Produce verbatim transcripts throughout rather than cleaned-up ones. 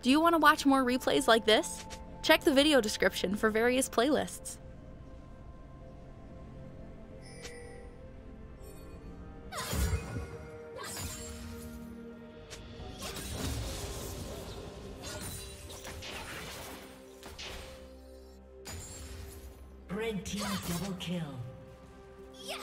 Do you want to watch more replays like this? Check the video description for various playlists. Red team double kill. Yeah.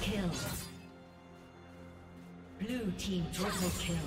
kill. Blue team triple kill.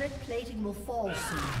Turret plating will fall soon.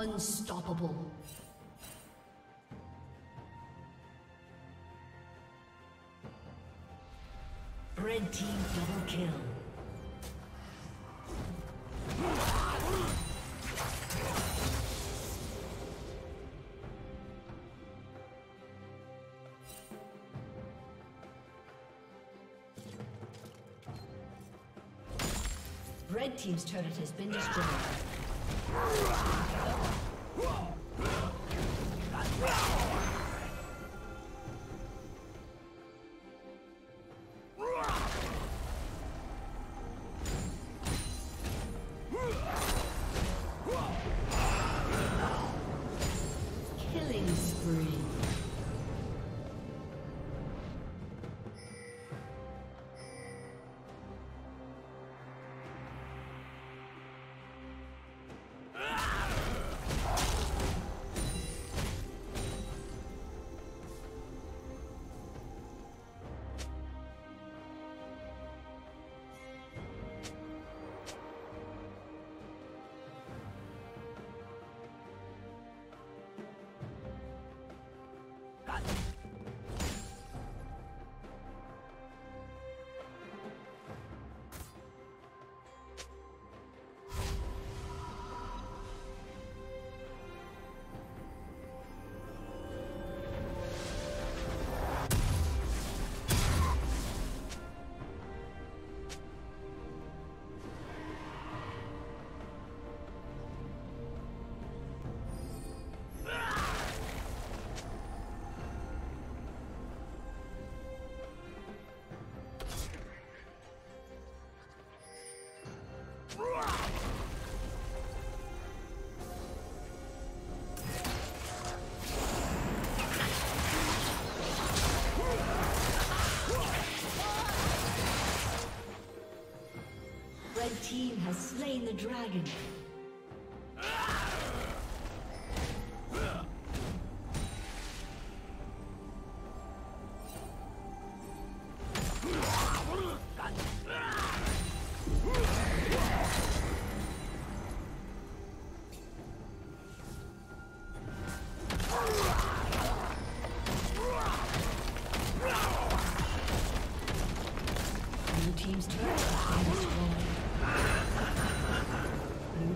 Unstoppable. Red team double kill. Red team's turret has been destroyed. The team has slain the dragon.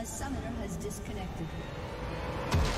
A summoner has disconnected.